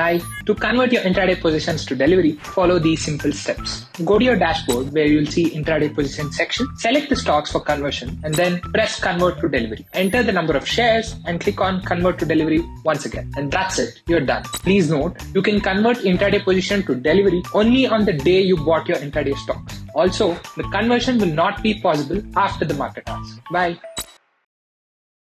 Hi. To convert your intraday positions to delivery, follow these simple steps. Go to your dashboard where you'll see intraday position section, select the stocks for conversion and then press convert to delivery. Enter the number of shares and click on convert to delivery once again. And that's it, you're done. Please note, you can convert intraday position to delivery only on the day you bought your intraday stocks. Also, the conversion will not be possible after the market hours. Bye.